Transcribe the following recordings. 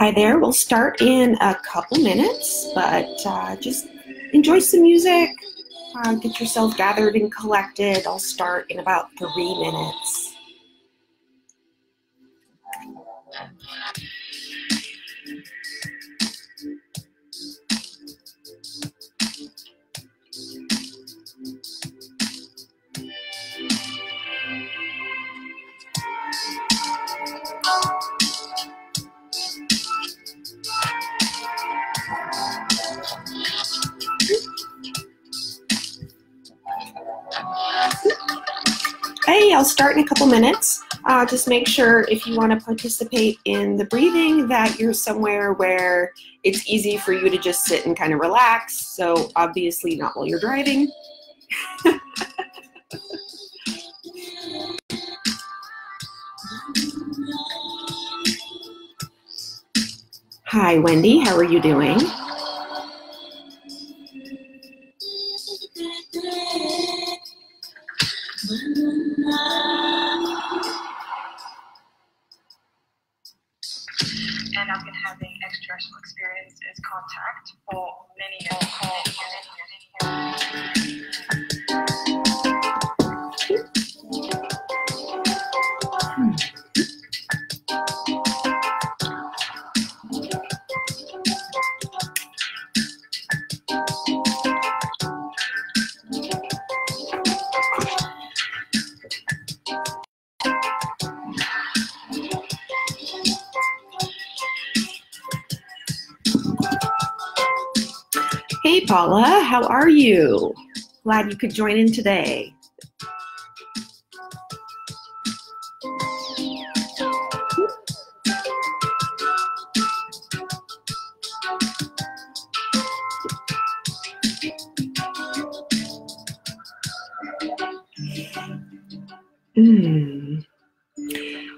Hi there. We'll start in a couple minutes, but just enjoy some music. Get yourself gathered and collected. I'll start in about 3 minutes. Hey, I'll start in a couple minutes. Just make sure if you want to participate in the breathing that you're somewhere where it's easy for you to just sit and kind of relax. So obviously not while you're driving. Hi, Wendy. How are you doing? And I've been having extraterrestrial experiences, contact for many Hey, Paula, how are you? Glad you could join in today.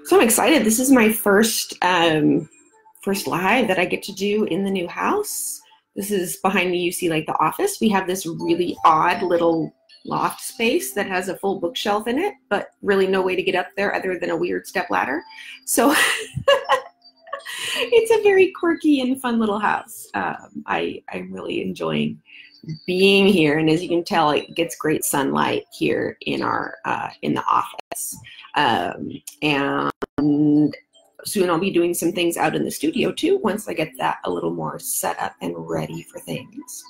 So I'm excited. This is my first live that I get to do in the new house. This is behind me, you see like the office. We have this really odd little loft space that has a full bookshelf in it, but really no way to get up there other than a weird step ladder. So it's a very quirky and fun little house. I'm really enjoying being here. And as you can tell, it gets great sunlight here in our in the office. And soon I'll be doing some things out in the studio too, once I get that a little more set up and ready for things.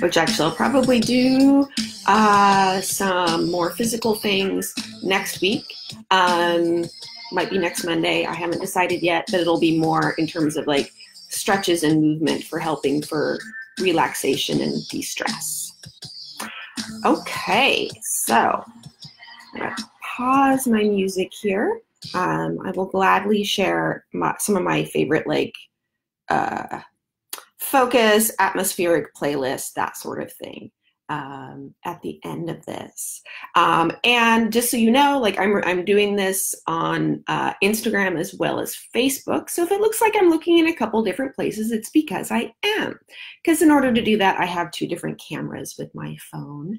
Which actually I'll probably do some more physical things next week. Might be next Monday. I haven't decided yet, but it'll be more in terms of like stretches and movement for helping for relaxation and de-stress. Okay, so I'm gonna pause my music here. I will gladly share some of my favorite like focus, atmospheric playlists, that sort of thing. At the end of this. And just so you know, like I'm doing this on Instagram as well as Facebook. So if it looks like I'm looking in a couple different places, it's because I am. Because in order to do that, I have two different cameras with my phone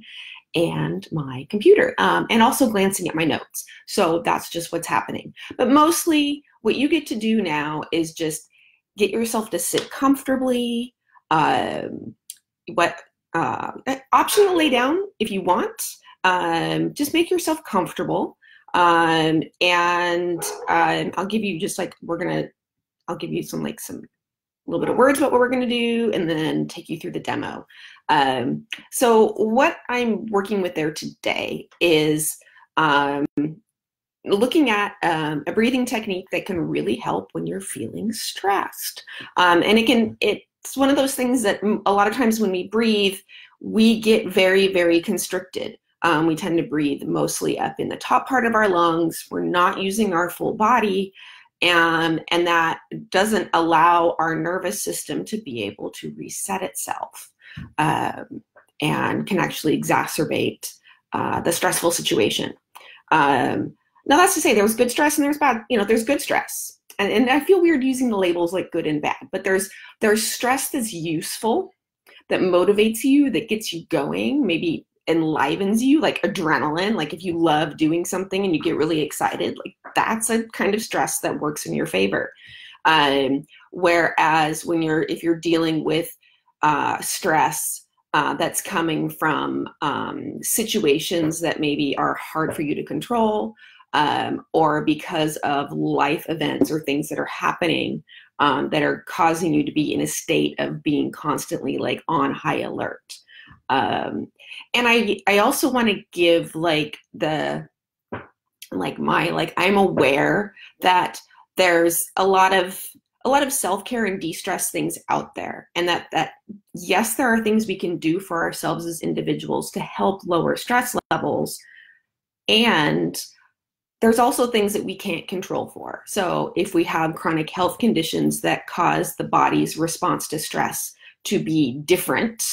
and my computer, and also glancing at my notes. So that's just what's happening. But mostly what you get to do now is just get yourself to sit comfortably. Optional lay down if you want. Just make yourself comfortable. I'll give you just like, I'll give you some like little bit of words about what we're gonna do and then take you through the demo. So what I'm working with there today is looking at a breathing technique that can really help when you're feeling stressed. And it's one of those things that a lot of times when we breathe, we get very, very constricted. We tend to breathe mostly up in the top part of our lungs. We're not using our full body, and that doesn't allow our nervous system to be able to reset itself, and can actually exacerbate the stressful situation. Now that's to say, there's good stress and there's bad, there's good stress. and I feel weird using the labels like good and bad, but there's stress that's useful, that motivates you, that gets you going, maybe enlivens you, like adrenaline. Like if you love doing something and you get really excited, like that's a kind of stress that works in your favor. Whereas when you're, if you're dealing with stress that's coming from situations that maybe are hard for you to control, or because of life events or things that are happening that are causing you to be in a state of being constantly like on high alert. And I also want to give like the, I'm aware that there's a lot of self-care and de-stress things out there. And that yes, there are things we can do for ourselves as individuals to help lower stress levels. And there's also things that we can't control for. So if we have chronic health conditions that cause the body's response to stress to be different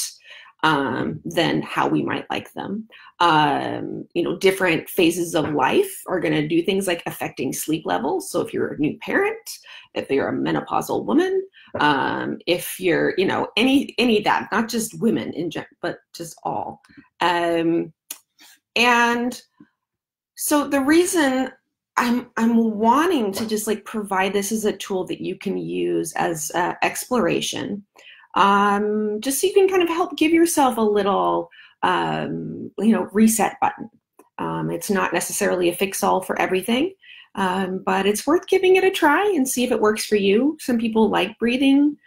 than how we might like them, you know, different phases of life are going to do things like affecting sleep levels. So if you're a new parent, if you're a menopausal woman, if you're, you know, any of that, not just women in general, but just all. And so the reason I'm wanting to just like provide this as a tool that you can use as exploration, just so you can kind of help give yourself a little, you know, reset button. It's not necessarily a fix-all for everything, but it's worth giving it a try and see if it works for you. Some people like breathing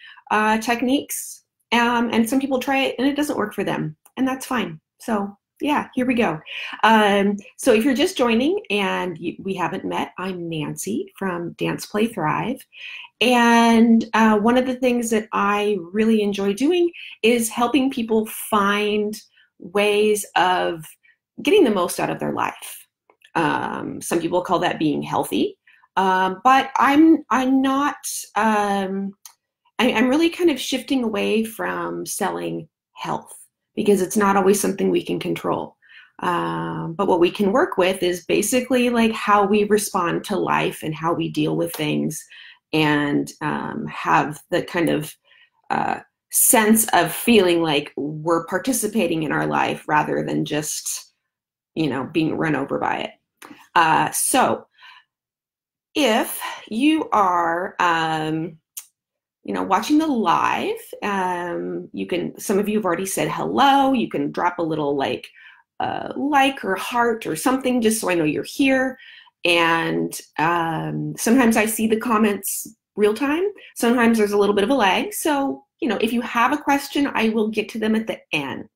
techniques, and some people try it and it doesn't work for them, and that's fine. So yeah, here we go. So if you're just joining and we haven't met, I'm Nancy from Dance Play Thrive. And one of the things that I really enjoy doing is helping people find ways of getting the most out of their life. Some people call that being healthy, but I'm not, I'm really kind of shifting away from selling health, because it's not always something we can control. But what we can work with is basically like how we respond to life and how we deal with things, and have the kind of sense of feeling like we're participating in our life rather than just, you know, being run over by it. So if you are, you know, watching the live, you can, some of you have already said hello, you can drop a little like or heart or something just so I know you're here. And sometimes I see the comments real time, sometimes there's a little bit of a lag. So, you know, if you have a question, I will get to them at the end.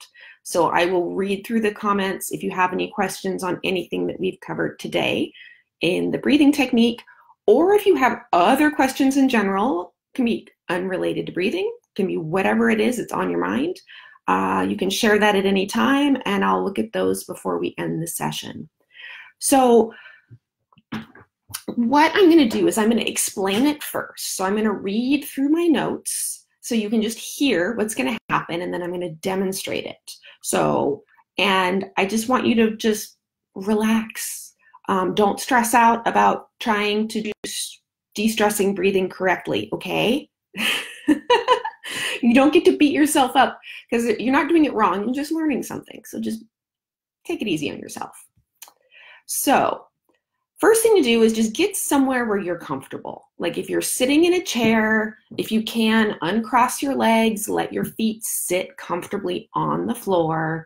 So I will read through the comments if you have any questions on anything that we've covered today in the breathing technique, or if you have other questions in general, can be unrelated to breathing, can be whatever it is that's on your mind. You can share that at any time, and I'll look at those before we end the session. So what I'm going to do is I'm going to explain it first. So I'm going to read through my notes so you can just hear what's going to happen, and then I'm going to demonstrate it. So, and I just want you to just relax. Don't stress out about trying to do de-stressing breathing correctly, okay? You don't get to beat yourself up because you're not doing it wrong, you're just learning something. So just take it easy on yourself. So first thing to do is just get somewhere where you're comfortable. Like if you're sitting in a chair, if you can, uncross your legs, let your feet sit comfortably on the floor.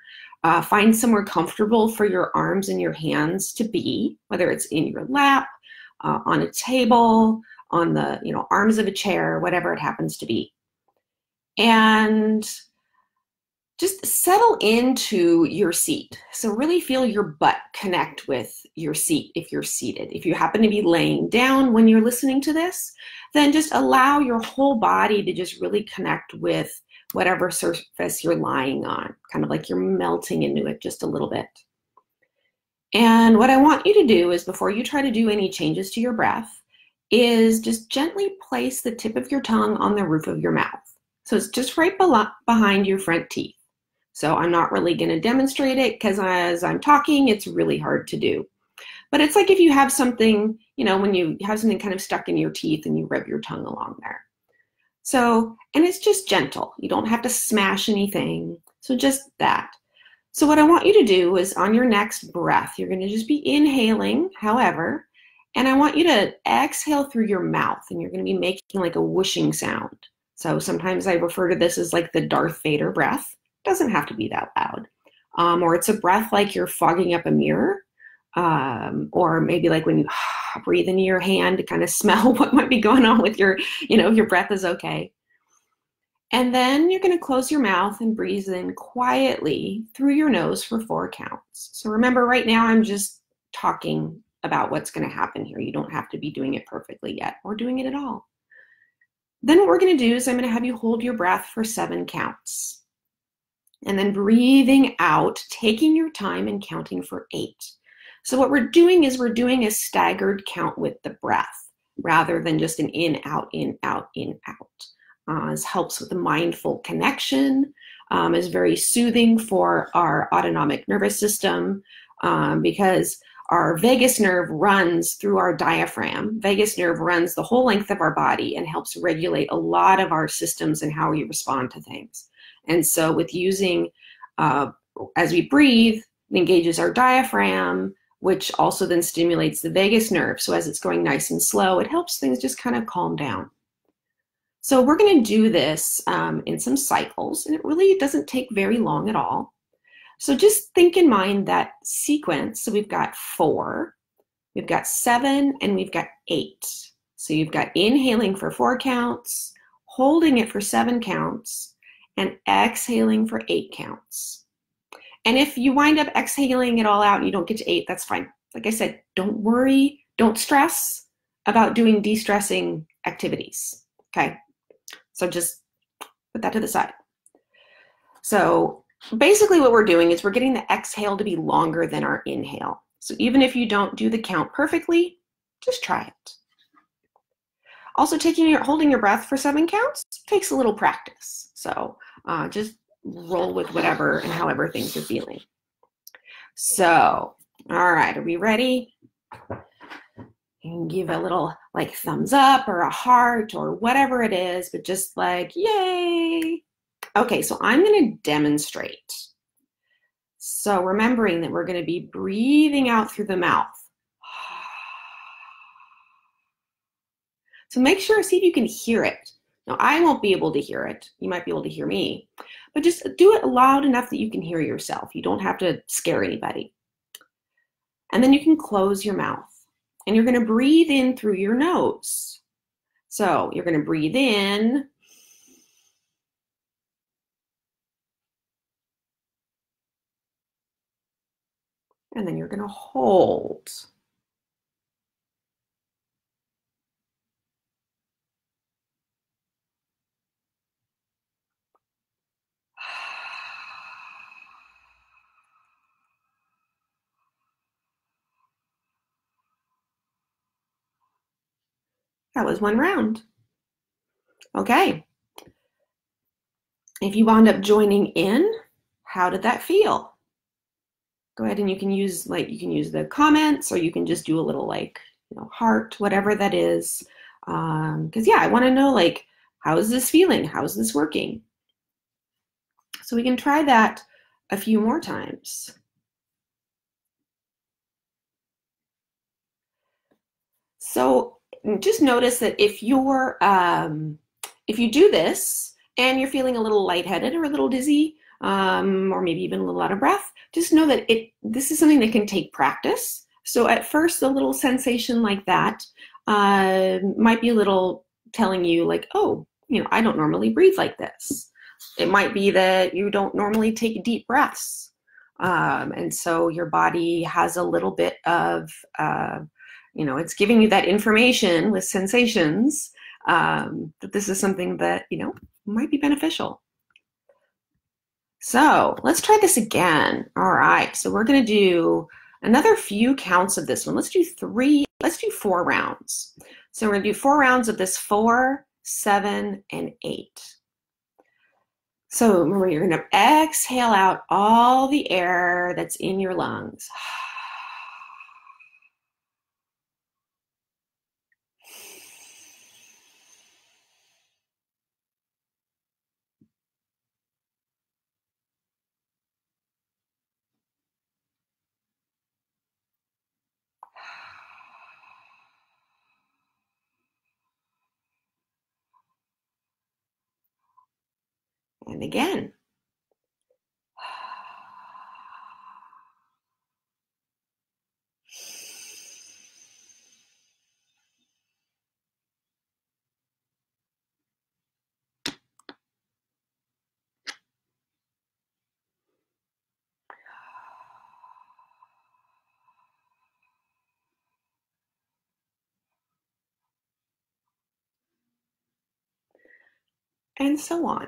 Find somewhere comfortable for your arms and your hands to be, whether it's in your lap, on a table, on the, you know, arms of a chair, whatever it happens to be. And just settle into your seat. So really feel your butt connect with your seat if you're seated. If you happen to be laying down when you're listening to this, then just allow your whole body to just really connect with whatever surface you're lying on, kind of like you're melting into it just a little bit. And what I want you to do is, before you try to do any changes to your breath, is just gently place the tip of your tongue on the roof of your mouth. So it's just right behind your front teeth. So I'm not really going to demonstrate it because as I'm talking, it's really hard to do. But it's like if you have something, you know, when you have something kind of stuck in your teeth and you rub your tongue along there. So, and it's just gentle. You don't have to smash anything. So just that. So what I want you to do is on your next breath, you're going to just be inhaling, however, and I want you to exhale through your mouth, and you're going to be making like a whooshing sound. So sometimes I refer to this as like the Darth Vader breath. It doesn't have to be that loud. Or it's a breath like you're fogging up a mirror. Or maybe like when you breathe into your hand to kind of smell what might be going on with your, you know, your breath is okay. And then you're going to close your mouth and breathe in quietly through your nose for 4 counts. So remember, right now I'm just talking about what's going to happen here. You don't have to be doing it perfectly yet or doing it at all. Then what we're going to do is I'm going to have you hold your breath for 7 counts. And then breathing out, taking your time and counting for 8. So what we're doing is we're doing a staggered count with the breath rather than just an in, out, in, out, in, out. This helps with the mindful connection, is very soothing for our autonomic nervous system because our vagus nerve runs through our diaphragm. Vagus nerve runs the whole length of our body and helps regulate a lot of our systems and how we respond to things. And so with using, as we breathe, it engages our diaphragm, which also then stimulates the vagus nerve. So as it's going nice and slow, it helps things just kind of calm down. So we're going to do this in some cycles, and it really doesn't take very long at all. So just think in mind that sequence. So we've got 4, we've got 7, and we've got 8. So you've got inhaling for 4 counts, holding it for 7 counts, and exhaling for 8 counts. And if you wind up exhaling it all out and you don't get to 8, that's fine. Like I said, don't worry, don't stress about doing de-stressing activities, okay? So just put that to the side. So basically what we're doing is we're getting the exhale to be longer than our inhale. So even if you don't do the count perfectly, just try it. Also, holding your breath for 7 counts takes a little practice. So just roll with whatever and however things are feeling. So, all right, are we ready? You can give a little like thumbs up or a heart or whatever it is, but just like, yay. Okay, so I'm going to demonstrate. So remembering that we're going to be breathing out through the mouth. So make sure, see if you can hear it. Now, I won't be able to hear it. You might be able to hear me, but just do it loud enough that you can hear yourself. You don't have to scare anybody. And then you can close your mouth, and you're going to breathe in through your nose. So you're going to breathe in. And then you're going to hold. That was 1 round. Okay. If you wound up joining in, how did that feel? Go ahead and you can use like, you can use the comments, or you can just do a little like, you know, heart, whatever that is. Because yeah, I want to know like, how is this feeling? How is this working? So we can try that a few more times. So just notice that if you're, if you do this and you're feeling a little lightheaded or a little dizzy, or maybe even a little out of breath, just know that this is something that can take practice. So at first, a little sensation like that might be a little telling you like, oh, you know, I don't normally breathe like this. It might be that you don't normally take deep breaths. And so your body has a little bit of, you know, it's giving you that information with sensations that this is something that, you know, might be beneficial. So let's try this again. All right, so we're going to do another few counts of this one. Let's do 4 rounds. So we're going to do 4 rounds of this 4, 7, and 8. So remember, you're going to exhale out all the air that's in your lungs. And again. And so on.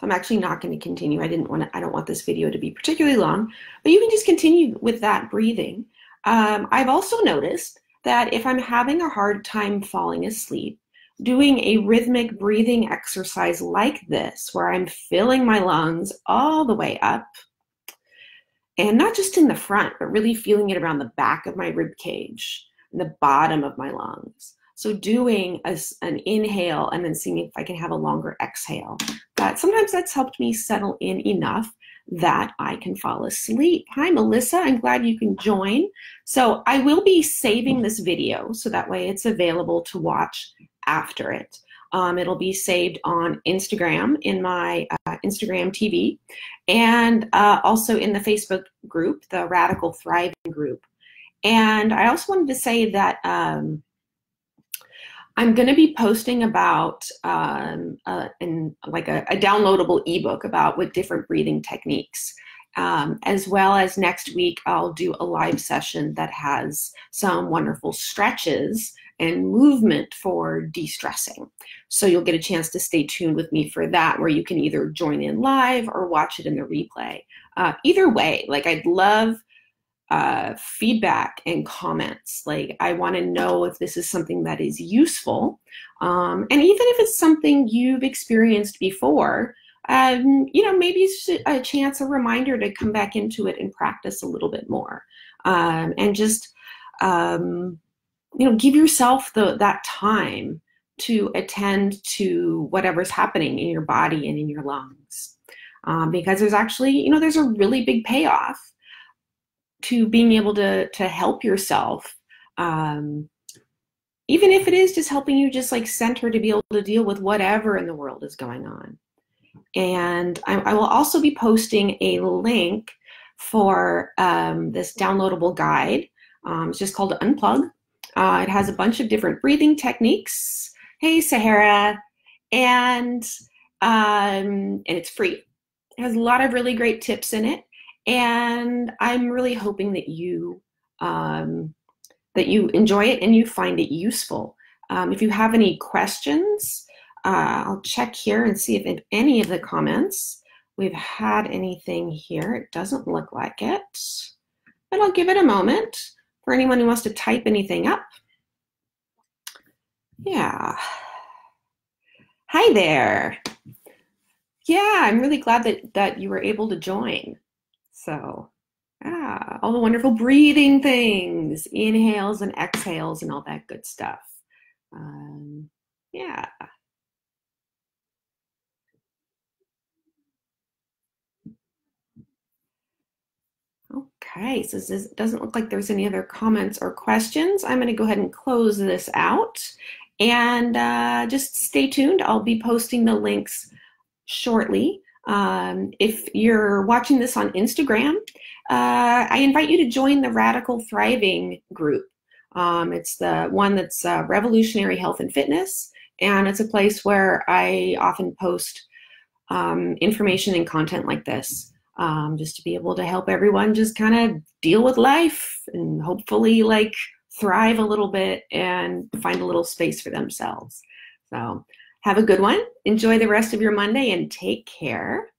So I'm actually not going to continue. I don't want this video to be particularly long, but you can just continue with that breathing. I've also noticed that if I'm having a hard time falling asleep, doing a rhythmic breathing exercise like this, where I'm filling my lungs all the way up, and not just in the front, but really feeling it around the back of my rib cage, the bottom of my lungs. So doing an inhale and then seeing if I can have a longer exhale. Sometimes that's helped me settle in enough that I can fall asleep. Hi, Melissa, I'm glad you can join. So I will be saving this video so that way it's available to watch after it. It'll be saved on Instagram in my Instagram TV and also in the Facebook group, the Radical Thriving group. And I also wanted to say that I'm going to be posting about like a downloadable ebook about with different breathing techniques, as well as next week I'll do a live session that has some wonderful stretches and movement for de-stressing. So you'll get a chance to stay tuned with me for that, where you can either join in live or watch it in the replay. Either way, like I'd love feedback and comments. Like I want to know if this is something that is useful, and even if it's something you've experienced before, you know, maybe it's a reminder to come back into it and practice a little bit more, and just you know, give yourself that time to attend to whatever's happening in your body and in your lungs, because there's actually, you know, there's a really big payoff to being able to help yourself, even if it is just helping you just like center to be able to deal with whatever in the world is going on. And I will also be posting a link for this downloadable guide. It's just called Unplugged. It has a bunch of different breathing techniques. Hey, Sahara. And it's free. It has a lot of really great tips in it. And I'm really hoping that you enjoy it and you find it useful. If you have any questions, I'll check here and see if in any of the comments we've had anything here. It doesn't look like it, but I'll give it a moment for anyone who wants to type anything up. Yeah. Hi there. Yeah, I'm really glad that you were able to join. So, all the wonderful breathing things, inhales and exhales and all that good stuff. Yeah. Okay, so this doesn't look like there's any other comments or questions. I'm going to go ahead and close this out and just stay tuned. I'll be posting the links shortly. If you're watching this on Instagram, I invite you to join the Radical Thriving group. It's the one that's Revolutionary Health and Fitness, and it's a place where I often post information and content like this, just to be able to help everyone just kind of deal with life and hopefully like thrive a little bit and find a little space for themselves. So have a good one. Enjoy the rest of your Monday and take care.